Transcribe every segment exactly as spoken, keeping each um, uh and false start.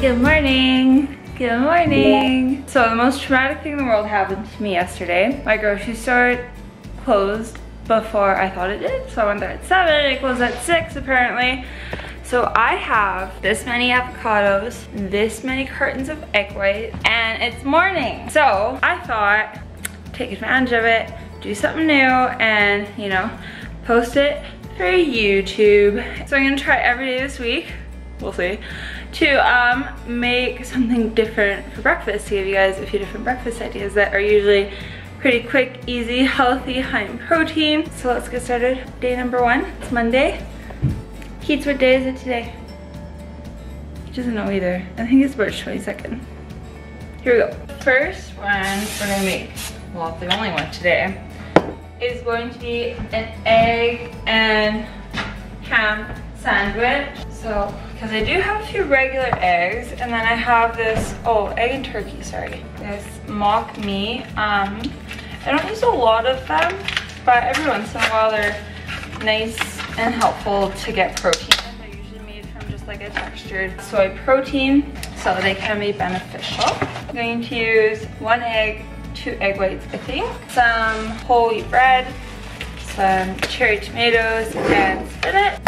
Good morning. Good morning. So the most traumatic thing in the world happened to me yesterday. My grocery store closed before I thought it did. So I went there at seven, it closed at six apparently. So I have this many avocados, this many cartons of egg whites, and it's morning. So I thought, take advantage of it, do something new, and you know, post it for YouTube. So I'm gonna try every day this week. We'll see, to um, make something different for breakfast, to give you guys a few different breakfast ideas that are usually pretty quick, easy, healthy, high in protein. So let's get started. Day number one, it's Monday. Keats, what day is it today? He doesn't know either. I think it's March twenty-second. Here we go. First one we're gonna make, well, the only one today, is going to be an egg and ham sandwich. So, because I do have a few regular eggs, and then I have this, oh, egg and turkey, sorry. This mock meat. Um, I don't use a lot of them, but every once in a while they're nice and helpful to get protein. They're usually made from just like a textured soy protein, so they can be beneficial. I'm going to use one egg, two egg whites, I think, some whole wheat bread, some cherry tomatoes, and spinach.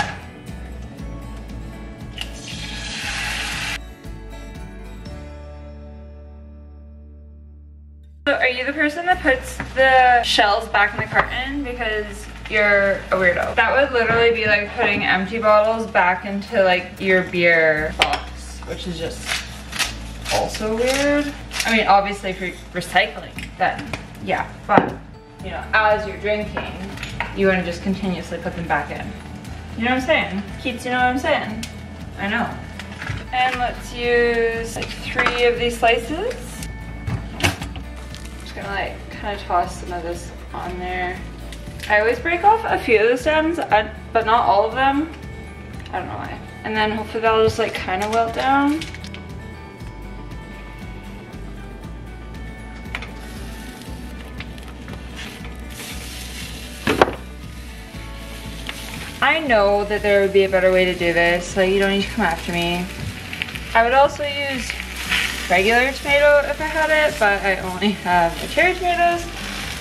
So are you the person that puts the shells back in the carton? Because you're a weirdo. That would literally be like putting empty bottles back into like your beer box, which is just also weird. I mean, obviously if you're recycling, then yeah, but you know, as you're drinking, you want to just continuously put them back in. You know what I'm saying? Keats, you know what I'm saying? I know. And let's use like three of these slices. Gonna like kind of toss some of this on there. I always break off a few of the stems, I, but not all of them. I don't know why. And then hopefully that'll just like kind of wilt down. I know that there would be a better way to do this, like you don't need to come after me. I would also use regular tomato if I had it, but I only have the cherry tomatoes,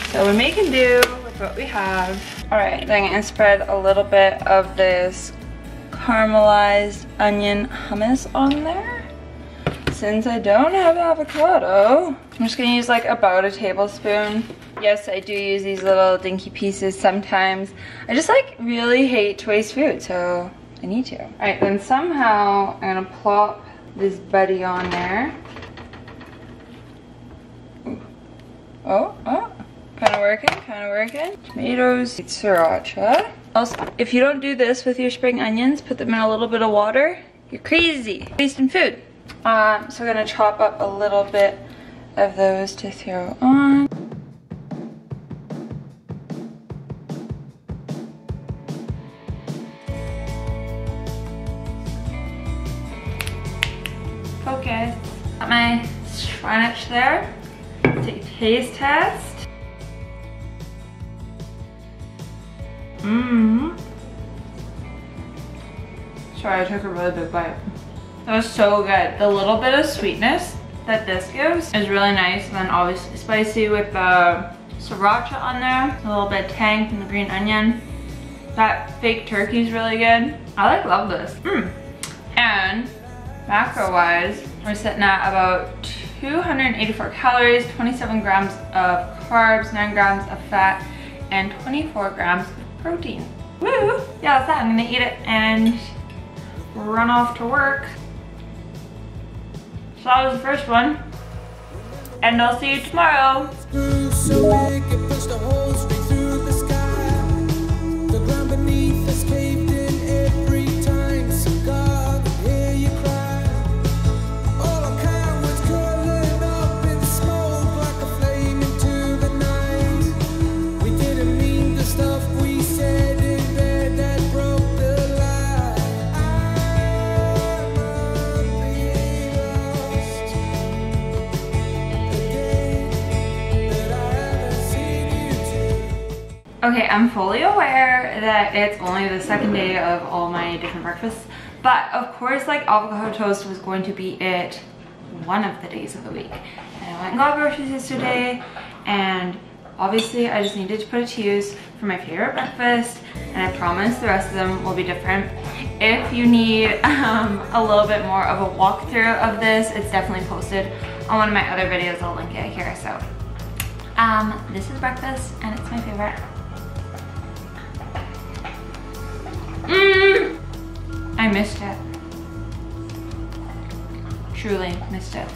so we're making do with what we have. Alright, then I'm going to spread a little bit of this caramelized onion hummus on there. Since I don't have avocado, I'm just going to use like about a tablespoon. Yes, I do use these little dinky pieces sometimes. I just like really hate to waste food, so I need to. Alright, then somehow I'm going to plop this buddy on there. Oh, oh, kind of working, kind of working. Tomatoes, sriracha. Also, if you don't do this with your spring onions, put them in a little bit of water, you're crazy, wasting food. Um, so we're gonna chop up a little bit of those to throw on. Focus. Got my spinach there. Take taste test. Mmm. Sorry, I took a really big bite. That was so good. The little bit of sweetness that this gives is really nice, and then obviously spicy with the sriracha on there. A little bit of tang from the green onion. That fake turkey is really good. I like love this. Mmm. And macro wise, we're sitting at about two hundred eighty-four calories, twenty-seven grams of carbs, nine grams of fat, and twenty-four grams of protein. Woo! Yeah, that's that. I'm gonna eat it and run off to work. So that was the first one. And I'll see you tomorrow. Okay, I'm fully aware that it's only the second day of all my different breakfasts, but of course, like, avocado toast was going to be it one of the days of the week. And I went and got groceries yesterday, and obviously I just needed to put it to use for my favorite breakfast, and I promise the rest of them will be different. If you need um, a little bit more of a walkthrough of this, it's definitely posted on one of my other videos. I'll link it here. So um, this is breakfast, and it's my favorite. Mm, I missed it. Truly missed it.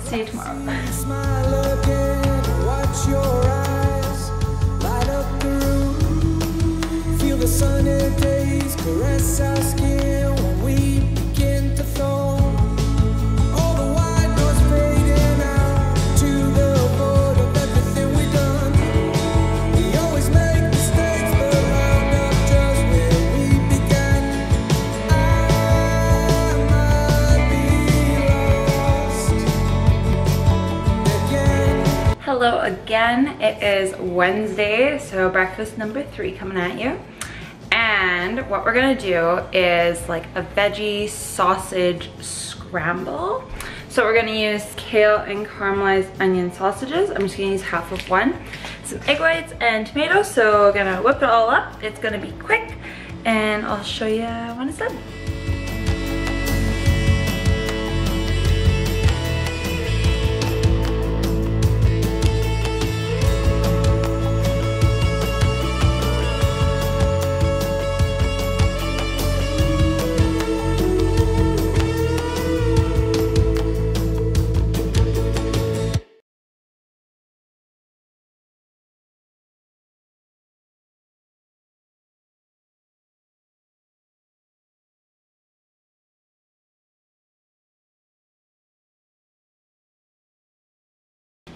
See you tomorrow. The sunny days caress our skin when we begin to thaw. All the white noise fading out to the void of everything we've done. We always make mistakes, but round up just where we began. I might be lost again. Hello again. It is Wednesday, so breakfast number three coming at you. And what we're gonna do is like a veggie sausage scramble. So we're gonna use kale and caramelized onion sausages. I'm just gonna use half of one. Some egg whites and tomatoes. So we're gonna whip it all up. It's gonna be quick, and I'll show you when it's done.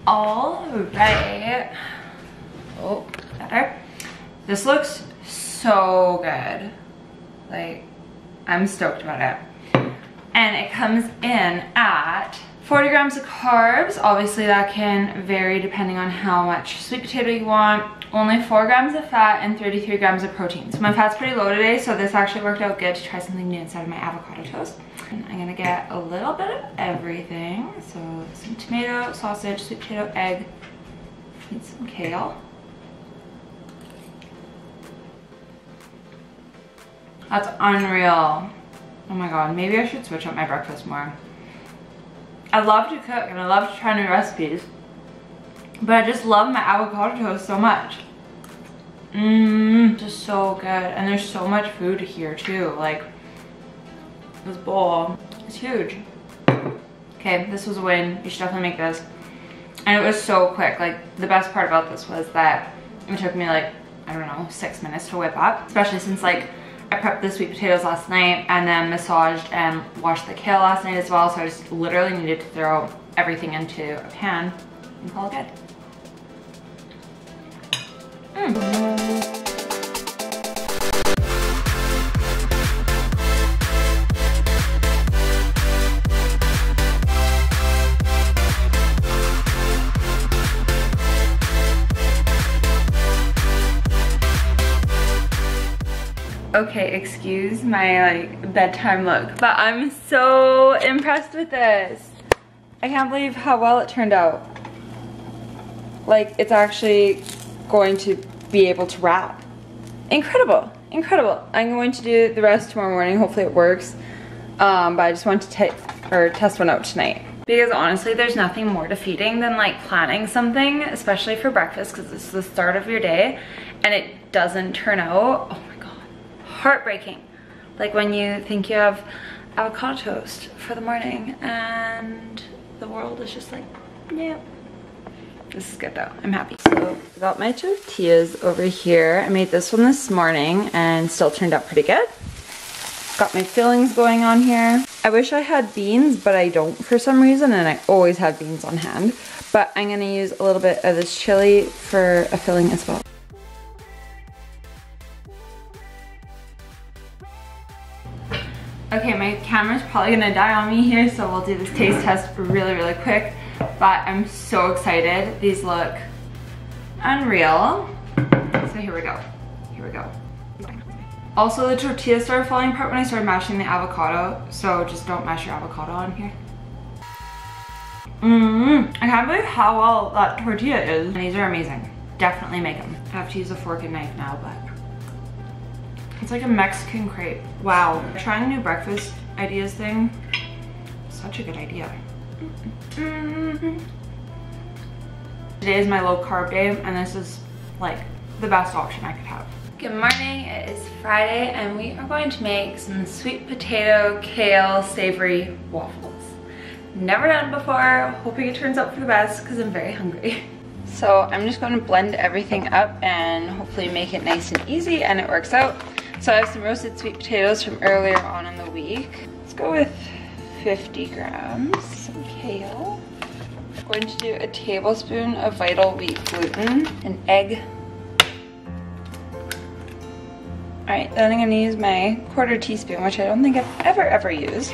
All right. Oh, better. This looks so good. Like, I'm stoked about it. And it comes in at forty grams of carbs. Obviously, that can vary depending on how much sweet potato you want. Only four grams of fat and thirty-three grams of protein. So my fat's pretty low today, so this actually worked out good to try something new inside of my avocado toast. And I'm gonna get a little bit of everything. So some tomato, sausage, sweet potato, egg, and some kale. That's unreal. Oh my god, maybe I should switch up my breakfast more. I love to cook and I love to try new recipes, but I just love my avocado toast so much. Mmm, just so good. And there's so much food here too. Like, this bowl is huge. Okay, this was a win. You should definitely make this. And it was so quick. Like, the best part about this was that it took me like, I don't know, six minutes to whip up. Especially since, like, I prepped the sweet potatoes last night and then massaged and washed the kale last night as well, so I just literally needed to throw everything into a pan and call it good. Mm. Okay, excuse my like bedtime look, but I'm so impressed with this. I can't believe how well it turned out. Like, it's actually going to be able to wrap. Incredible, incredible. I'm going to do the rest tomorrow morning. Hopefully it works, um, but I just wanted to or test one out tonight. Because honestly, there's nothing more defeating than like planning something, especially for breakfast, because it's the start of your day, and it doesn't turn out. Oh, heartbreaking. Like when you think you have avocado toast for the morning and the world is just like, yeah. This is good though, I'm happy. So I got my tortillas over here. I made this one this morning and still turned out pretty good. Got my fillings going on here. I wish I had beans, but I don't for some reason, and I always have beans on hand. But I'm gonna use a little bit of this chili for a filling as well. Okay, my camera's probably gonna die on me here, so we'll do this taste test really, really quick. But I'm so excited. These look unreal. So here we go. Here we go. Also, the tortilla started falling apart when I started mashing the avocado, so just don't mash your avocado on here. Mmm, I can't believe how well that tortilla is. And these are amazing. Definitely make them. I have to use a fork and knife now, but it's like a Mexican crepe. Wow, trying new breakfast ideas thing, such a good idea. Mm-hmm. Today is my low carb day, and this is like the best option I could have. Good morning, it is Friday and we are going to make some sweet potato kale savory waffles. Never done before, hoping it turns out for the best because I'm very hungry. So I'm just going to blend everything up and hopefully make it nice and easy, and it works out. So I have some roasted sweet potatoes from earlier on in the week. Let's go with fifty grams of kale. I'm going to do a tablespoon of vital wheat gluten, an egg. Alright, then I'm going to use my quarter teaspoon, which I don't think I've ever, ever used.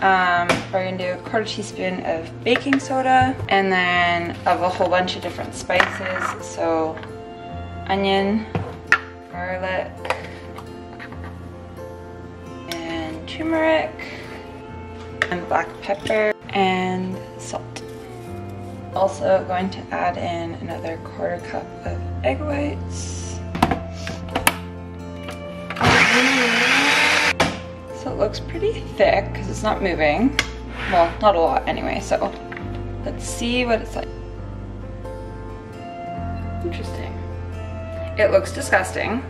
Um, we're going to do a quarter teaspoon of baking soda, and then of a whole bunch of different spices. So, onion, garlic, and turmeric, and black pepper, and salt. Also going to add in another quarter cup of egg whites. So it looks pretty thick because it's not moving. Well, not a lot anyway, so let's see what it's like. Interesting. It looks disgusting.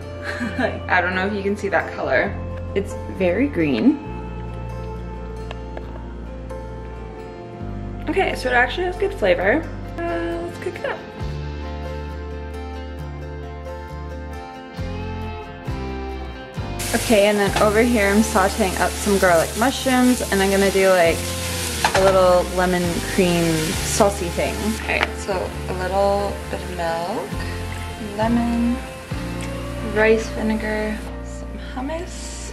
I don't know if you can see that color. It's very green. Okay, so it actually has good flavor. Uh, let's cook it up. Okay, and then over here I'm sauteing up some garlic mushrooms, and I'm gonna do like a little lemon cream saucy thing. Alright, so a little bit of milk, lemon, rice vinegar, some hummus,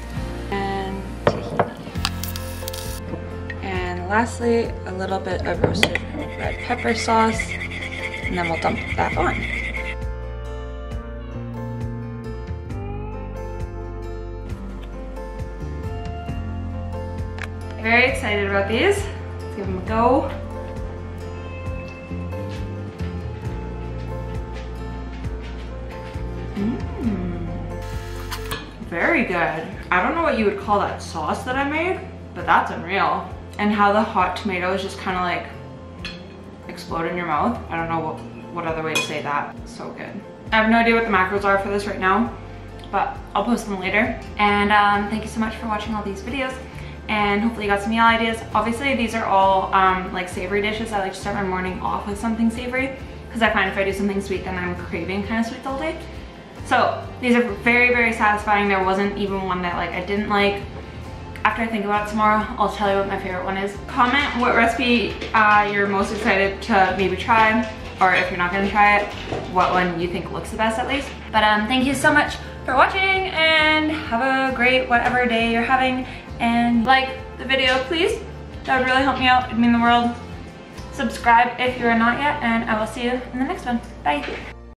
and tahini. And lastly, a little bit of roasted red pepper sauce, and then we'll dump that on. Very excited about these. Let's give them a go. Mmm. Very good. I don't know what you would call that sauce that I made, but that's unreal. And how the hot tomatoes just kind of like explode in your mouth. I don't know what, what other way to say that. So good. I have no idea what the macros are for this right now, but I'll post them later. And um, thank you so much for watching all these videos. And hopefully you got some meal ideas. Obviously these are all um, like savory dishes. I like to start my morning off with something savory because I find if I do something sweet then I'm craving kind of sweet all day. So these are very, very satisfying. There wasn't even one that like I didn't like. After I think about it tomorrow, I'll tell you what my favorite one is. Comment what recipe uh, you're most excited to maybe try, or if you're not gonna try it, what one you think looks the best at least. But um, thank you so much for watching, and have a great whatever day you're having. And like the video, please. That would really help me out. It'd mean the world. Subscribe if you are not yet, and I will see you in the next one. Bye.